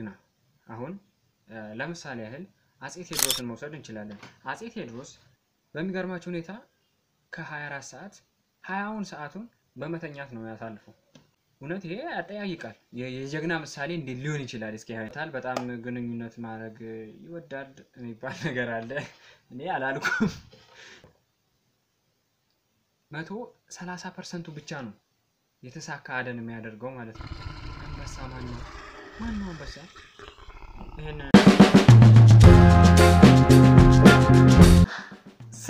هنا أهون لمسال يهل عزيز تدرس الموساد إن شلالن عزيز تدرس بمجرد ما تونيتها كهايرات ساعات هايون ساعاتون بمتنيات نوع ثالثو ونات هي أتأيي كار يجعنا مسالين دلوني شلال إسكي هاي ثال بتأمل جنونيات مارج يوداد نبالنا كرالة نيا لالكم ما تو 30% بتشانو يتساق عادة نميادر قوم على بس أمانة ما نوع بس هنا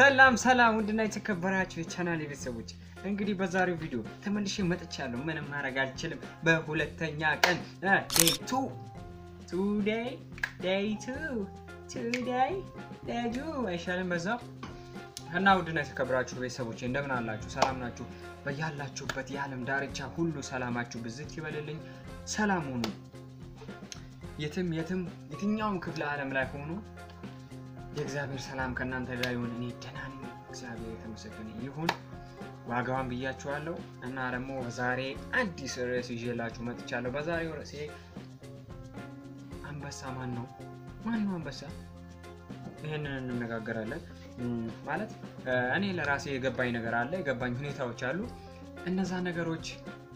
سلام سلام ودنا يتكبراتشوا القناة بيسويش انقدي بزاري فيديو تملشي ما تشالو من مارجال تشلم بهولتنيا كان day two today day two today day two ايشالم بزاف هنا ودنا يتكبراتشوا بيسويش عندنا الله جو سلام ناجو بيالله جو بتيالم دارج كله سلامات جو بزت يبللين سلامونو يتم يوم كفلا على ملاكونو يجزاهم السلام كنان تلايون إني تناني يجزاهم تمسكني يهون واقعهم بيجالو أنا رموا بزاري أنتي سرّس يجلا جماعة تجالو بزاري ورسي أم بس أمانو ما نو أم بس هنا نمك أقرأله مالت أنا إلى راسي جبّاي نقرأله جبّاي هني ثاو تجالو النزان نقروج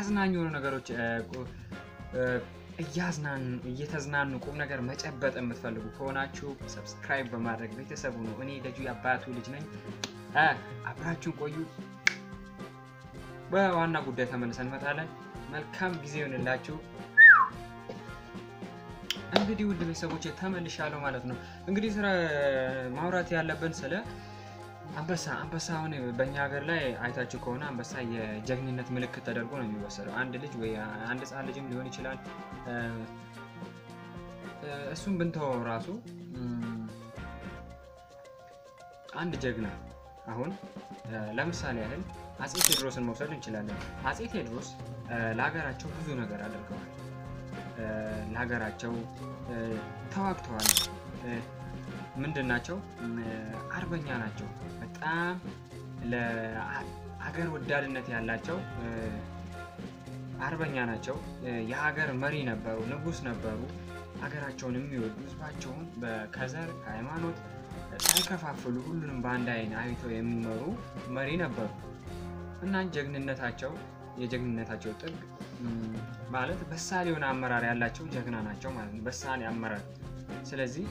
أزنان يورو نقرأ يازنان يتزنان نقوم نقدر ما تجبت أم تفعله كونا شو سبسكرايب بمارك بيتسابونه وني دجوا يبعتوا لجناي أبراتشون كويو بوانا قدرة ثمن سنة مثلا مالكم جزيون الله شو أنقدي ودي بيسابوتش ثمن اللي شالوا مالتنا أنقدي سر مهاراتي على بنسلا أمبسا هوني بنياغر لاي عايتا تشوكونا أمبسا يجغنينة ملك تدرغونا يوصلوا عند لج ويا عند سعر لجم ليوني شلال اسم بنتو راسو عند جغنا أهون لمسا ليهل عزيز تدروس الموصل نشلال عزيز تدروس لاغارا تشو بزو نغارا لرقوان لاغارا تشو تواق توان مندن ناتشو عربانيا ناتشو بتأم لعقر ودار النتي هاللاتشو عربانيا ناتشو يا عقر مري نبرو نبوس نبرو عقراتشو نميود نسباتشون بكزر كايمانوت تايكافا فلو كلهم بانداين عايتو يمرو مري نبرو إننا جغننتاتشو يجغننتاتشو تق مالت بسالي ونعمرار هاللاتشو جغنا ناتشو مالت بسالي عمرار سلازي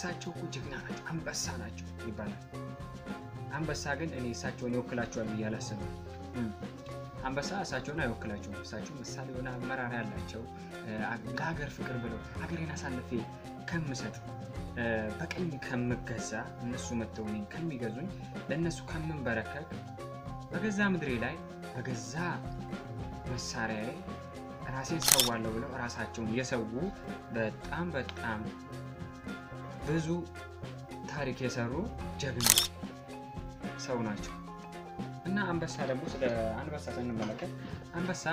ساتشو كوجيناج أمبسا ناتشو يبالا أمبسا عن إني ساتشو نيوكلاتشو أبي على السما أمبسا ساتشو نيوكلاتشو ساتشو مسالي ونا مرارة لاتشو عقر فكر بلو عقرينا سالف فيه كم مساتشو بقى كم مجزا الناس متونين كم يجزون للناس كم من بركة بجزا مدري لاي بجزا مساري راسين سووا لولو راساتشو يسووا بتأم بزو تاريخ يسارو جبنا سووناچو أنا أمبسا لبوس أمبسا سن ملكة أمبسا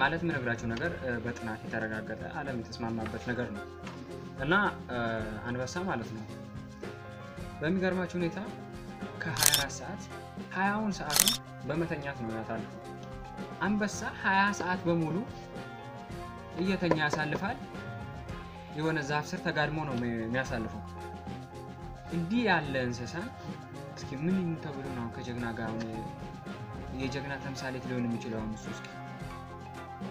مالت من غراشو نجار بتنا في ترى قاعدة على متسمع ما بتنا نجارنا أنا أمبسا مالتنا بمجرد ما توني تا كهاي راسات هايون ساعات بمتنيات نوعاتنا أمبسا هاي ساعات بمولو هي تنيات سالفال يوانا زافسر تقارمونه مياسالفو اندي يالله انساسان اسكي من ينتبلونه كجغنا قاونه يجغنا تمسالي تلونه ميشلوه مسوسكي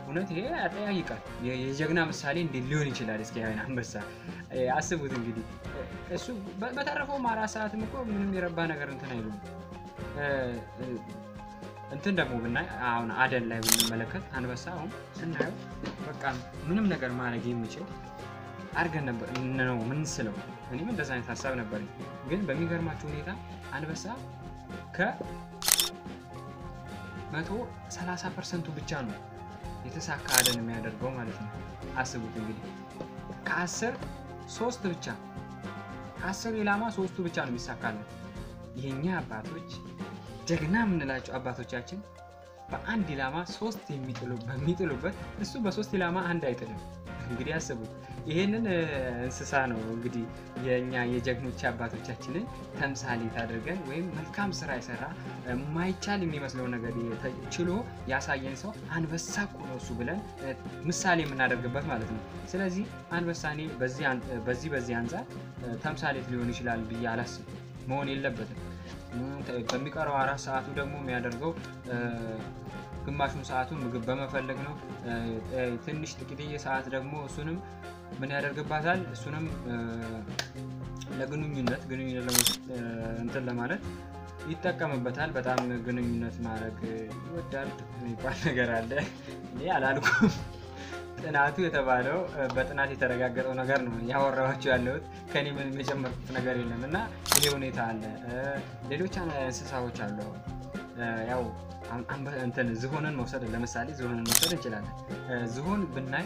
ونات هي اتايا يقال يجغنا مسالي اندي لونه يشلال اسكي هاينا بسا عصبوت انجدي اسو بتعرفو مارا ساعت مكو منم يربا نقر انتنا يلون انتن دمو بنا عاونا عادل لاي من الملكت انا بسا هم سنعيو بقا منم نقر مانا جيم ميشو أرجع نو من سلو هني من دزاين حساب نبري قل بميجر ما توني تا أنا بس ك ما تو 30% بتشانو يتساق عادة نميادر قوم على فين عصبوت بيجي ك كأسر سوست بيتشا أسر يلاما سوست بيتشا نمسكاله يهنيا أباتوج جعنا من لاج أباتوج أجن فأن دلاما سوست ميتلو بس السوبا سوست دلاما أن دايتلو غريا سبب يهنن إنسانو غدي يهنيا يجعموتش أباتوج أجنن تمسالي تدرجن وين ملكام سراي سرا ما يتشالي ميمسلون غدي تجلو ياساينسو أن بساكونو سبلا مسالي من أدرجبات مالتنا سلازي أن بساني بزي أنزا تمسالي تلونيش لال بيالاس مون يلبث. كم يكرر وراء ساعات ودمو ميادرجو كم ماشون ساعاتهم مجبّة ما فلقناه تنش تكذي ساعات دمو سنم من يادرجو بعثال سنم لقنو مينات قنو مينات أنت لا مارد يتكلم بعثال بتاع قنو مينات مارك ودار يبان قرالة ليه على لكم تناعتو يتبالو بتناعتي ترجع قرون قرنو يا وراء شو علود كاني من مجمع تناقرين لنا يوني تعالى دلوقتي أنا سأساوي تعالى ياو أم أنت زهون الموساد لما سالي زهون الموساد جلنا زهون بالناي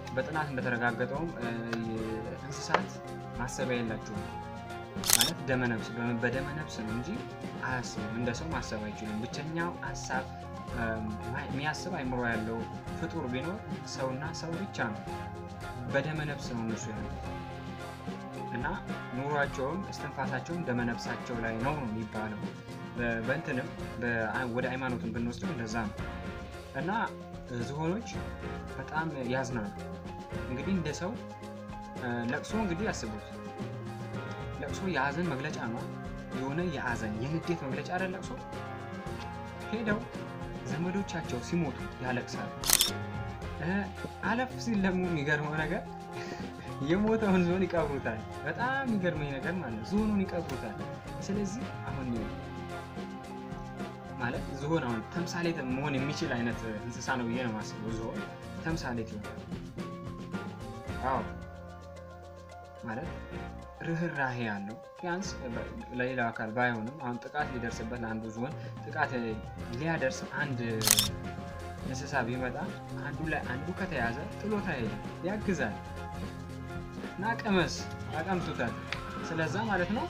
بتناس نترجع قطعم أنسات ما سبين لك جو مالك دم نفس بدم نفس نمجي هاسبو من دسم ما سبين جو بتشنيا أسب مياسب أي مروالو فتور بينو سونا سوري كان بدأ من نفسه ونشوه أنا نورا جوم استنفاذ جوم دم نفسه جولا ينوم يبانو بنتنا وده إيمانه تنبنوسته لزام أنا زهونج بتأم يازنا نقدين دسوا لقسون قدي أسبوع لقسو يازن مغلج أنا يونا يازن يهديت مغلج أرا لقسو هيدو زمدو تشاچو سيموتو يالكسال አለፍ ሲል ለሙ የሚገርመው ነገር የሞተውን ዞን ይቀብሩታል በጣም የሚገርመኝ ነገር ማለት ዞኑን ይቀብሩታል ስለዚህ አሁን ማለት ዞን አሁን ተምሳሌት መሆን የሚችል አይነት እንስሳ ነው ይሄ ነው ማሰብ ዞን ተምሳሌት ነው አው ማለት ርህራሄ ያለው ቢያንስ ለሌላ አካል ባይሆንም አሁን ጥቃት ሊደርስበት ለአንዱ ዞን ጥቃት ሊያደርስ አንድ نسأسا بيمدا عندو كتيازة تلوتها هي يا كذا ناك أمس أكم توتات سلزام عارفنا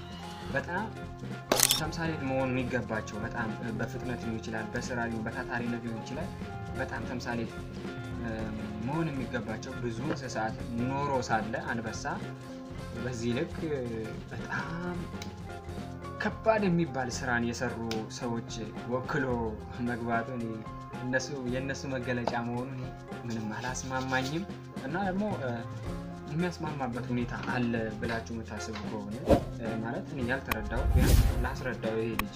بتأم تمسالي تمون ميجا باتشو بتأم بفتنة تميجلات بسرالي وبتأثاري نبيو تميجلات بتأم تمسالي مون ميجا باتشو بزوج ساعات نورو سادلة أنا بسا بزيلك بتأم كبار ميبال سراني سرو سوتش وكلو نجواتني የነሱ መገለጫ መሆኑን ምንም አላስማማኝም እና ደግሞ የሚያስማማበት ሁኔታ አለ ብላችሁ መታሰብ ከሆነ ማለት እኔ ያልተረዳው ግን ላስረዳው ይሄ ልጅ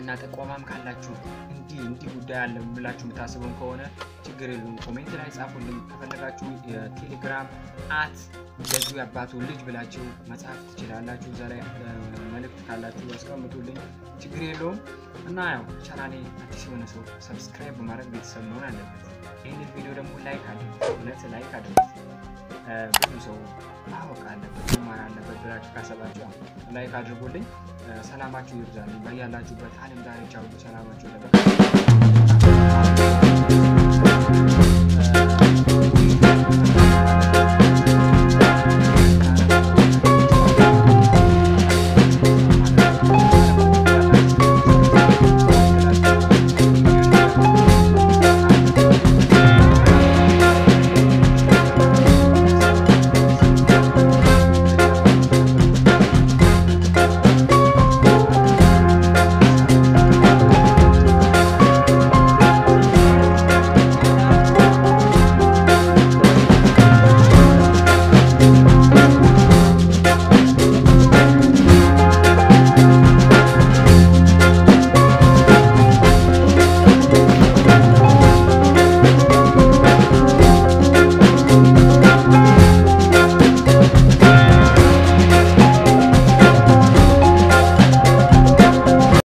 እና ተቋማም ካላችሁ እንዲህ ጉዳይ አለ ብላችሁ መታሰቡን ከሆነ ችግር የለውም ኮሜንት ላይ ጻፉልኝ ከፈለጋችሁ ቴሌግራም @ገዙ ያባቱ ልጅ ብላችሁ መጻፍ ትችላላችሁ እዛ ላይ መልእክት ካላችሁ አስቀምጡልኝ ችግር የለውም እና ያው ቻናሌን አዲስ የሆነ ሰው ሰብስክራይብ ማድረግ ቤተሰብ መሆን አለበት ይሄን ቪዲዮ ደግሞ ላይክ አድርጉ እውነት ላይክ አድርጉ ብዙ ሰው ማወቅ አለበት ማማር አለበት ብላችሁ ካሰባችሁ ላይክ አድርጉልኝ ሰላማችሁ ይብዛልኝ ባያላችሁበት ዓለም ዳርቻው ሰላማችሁ ይብዛልኝ